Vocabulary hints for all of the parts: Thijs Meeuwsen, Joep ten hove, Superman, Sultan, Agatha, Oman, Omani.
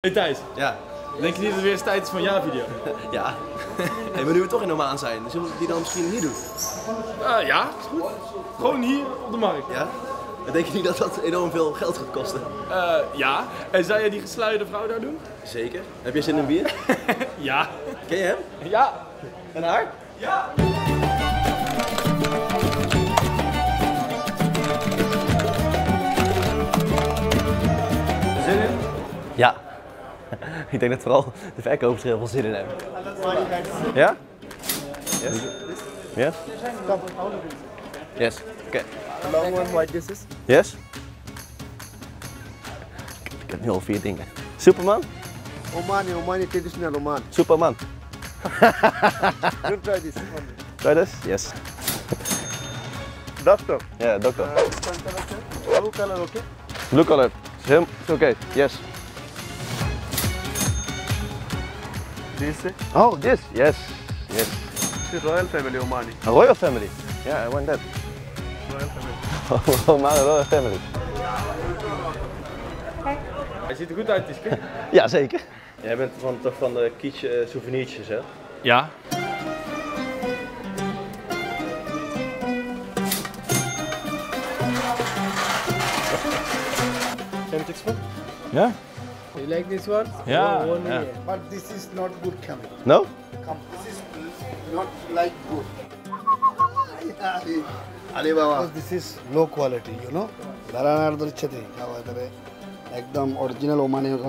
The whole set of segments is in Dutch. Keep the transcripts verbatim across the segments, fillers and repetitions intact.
Hey Thijs, ja. Denk je niet dat het weer eens tijd is voor een ja-video? Ja. Hey, maar nu we toch in Oman zijn, zullen we die dan misschien hier doen? Uh, ja, is goed. Gewoon hier op de markt. Ja? En denk je niet dat dat enorm veel geld gaat kosten? Uh, ja. En zou jij die gesluierde vrouw daar doen? Zeker. Heb jij zin in een bier? Ja. Ken je hem? Ja. En haar? Ja. Zin in? Ja. Ik denk dat vooral de verkopers er heel veel zin in hebben. Ja? Yes? Yes? Yes. Oké. Long one like this is? Yes? Ik heb nu al vier dingen. Superman? Omani, Omani traditional Oman. Superman. You try this one. Try this? Yes. Doctor? Yeah, doctor. Uh, blue color, okay? Blue color. Him? Okay, yes. This? Oh, this? Yes, yes. It's a royal family, Omani. A royal family? Yeah, I want that. Royal family. Omani, royal family. Hij ziet er goed uit, die spin. Ja, zeker. Jij bent van, toch van de kitsch uh, souvenirtjes, hè? Ja. Can you take one? Yeah. You like this one? Yeah. One, one yeah. But this is not good camera. No? This is not like good. Because this is low quality, you know? Like the original Omani.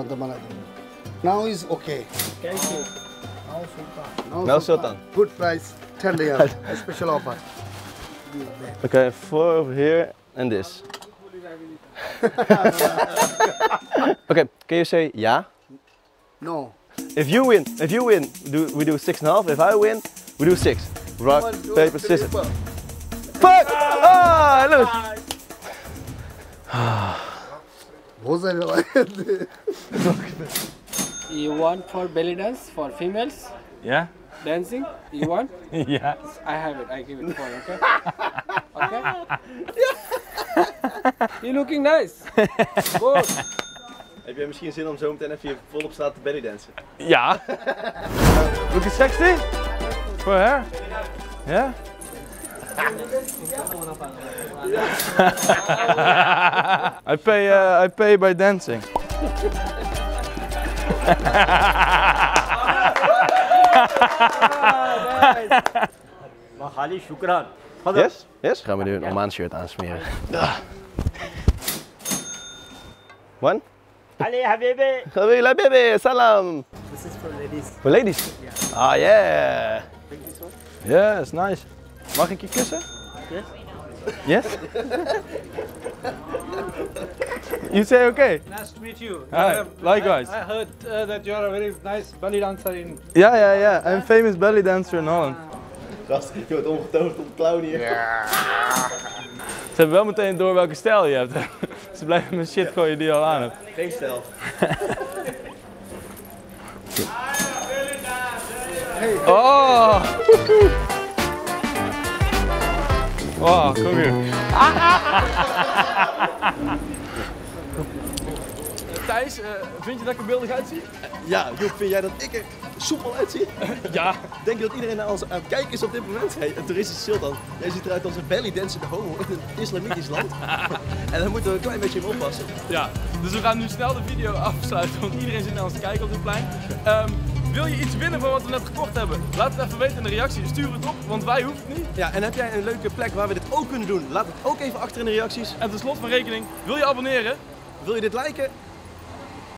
Now is okay. Thank you. Now Sultan. Now, now Sultan. Good price, ten riyal. A special offer. Okay, four over here and this. Okay, can you say yeah? No. If you win, if you win, do we do six and a half? If I win, we do six. Rock, one, two, paper, scissors. Fuck! Ah, I lose. You want for belly dance for females? Yeah. Dancing? You want? Yeah. I have it. I give it for you. Okay. Okay. You're looking nice. Good. Heb jij misschien zin om zo meteen even hier volop straat te bellydansen? Ja. Look at sexy? For her? Ja? I pay, uh, I pay by dancing. Magali, shukran. Yes? Yes? Gaan we nu een Oman shirt aansmeren. One? Ali habibi! Habibi habibi! Salam! This is for ladies. For ladies? Yeah. Ah yeah! Think this one? Yeah, it's nice. Mag ik je kussen? Yes? Yes? You say okay? Nice to meet you. Hi. Likewise. I, I heard uh, that you are a very nice belly dancer in... Yeah, yeah, yeah. I'm a famous belly dancer in Holland. Gast, je wordt omgetoond tot clown hier. Ja. Ze hebben wel meteen door welke stijl je hebt. Ze blijven met shit gooien die je al aan hebt. Geen stijl. Oh! Oh, kom hier. Thijs, uh, vind je dat ik er beeldig uitzie? Ja, Joep, vind jij dat ik er soepel uitzie? Ja. Denk je dat iedereen naar ons aan het kijken is op dit moment? Hey, een toerist is Sultan. Hij ziet eruit als een bellydancende homo in een islamitisch land. En daar moeten we een klein beetje mee oppassen. Ja, dus we gaan nu snel de video afsluiten, want iedereen zit naar ons te kijken op dit plein. Um, wil je iets winnen van wat we net gekocht hebben? Laat het even weten in de reacties. Stuur het op, want wij hoeven het niet. Ja, en heb jij een leuke plek waar we dit ook kunnen doen? Laat het ook even achter in de reacties. En ten slotte van rekening, wil je abonneren? Wil je dit liken?